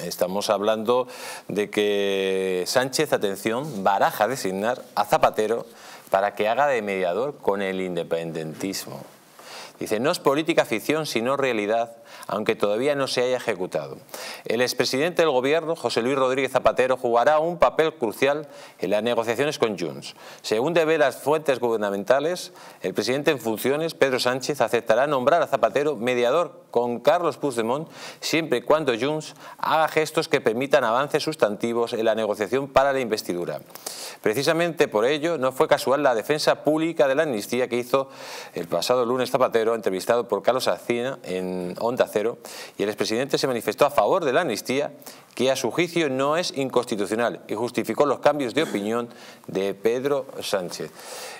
Estamos hablando de que Sánchez, atención, baraja designar a Zapatero para que haga de mediador con el independentismo. Dice, no es política ficción sino realidad, aunque todavía no se haya ejecutado. El expresidente del gobierno, José Luis Rodríguez Zapatero, jugará un papel crucial en las negociaciones con Junts. Según deben las fuentes gubernamentales, el presidente en funciones, Pedro Sánchez, aceptará nombrar a Zapatero mediador con Carlos Puigdemont siempre y cuando Junts haga gestos que permitan avances sustantivos en la negociación para la investidura. Precisamente por ello no fue casual la defensa pública de la amnistía que hizo el pasado lunes Zapatero, entrevistado por Carlos Acina en Onda Cero, y el expresidente se manifestó a favor de la amnistía, que a su juicio no es inconstitucional, y justificó los cambios de opinión de Pedro Sánchez.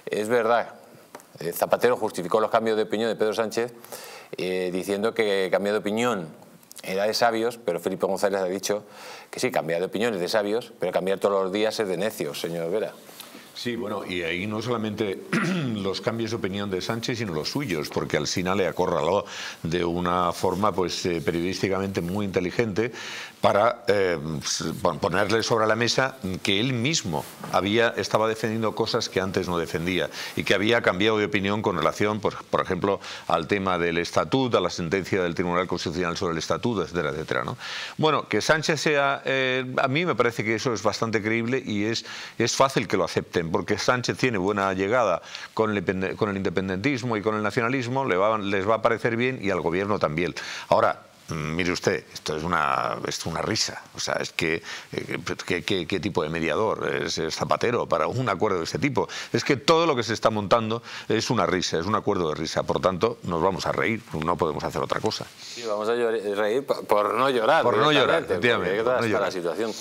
Es verdad, Zapatero justificó los cambios de opinión de Pedro Sánchez diciendo que cambiar de opinión era de sabios, pero Felipe González ha dicho que sí, cambiar de opinión es de sabios, pero cambiar todos los días es de necios, señor Vera. Sí, bueno, y ahí no solamente los cambios de opinión de Sánchez, sino los suyos, porque Alsina le acorraló de una forma pues periodísticamente muy inteligente para ponerle sobre la mesa que él mismo estaba defendiendo cosas que antes no defendía y que había cambiado de opinión con relación, pues, por ejemplo, al tema del estatuto, a la sentencia del Tribunal Constitucional sobre el estatuto, etcétera, etcétera, ¿no? Bueno, que Sánchez sea... a mí me parece que eso es bastante creíble y es fácil que lo acepten, porque Sánchez tiene buena llegada con el independentismo y con el nacionalismo, les va a parecer bien y al gobierno también. Ahora, mire usted, esto es una risa. O sea, es que ¿qué tipo de mediador es Zapatero para un acuerdo de este tipo? Es que todo lo que se está montando es una risa, es un acuerdo de risa. Por tanto, nos vamos a reír, no podemos hacer otra cosa. Sí, vamos a reír por no llorar. Por no llorar, efectivamente. Por no llorar. La situación.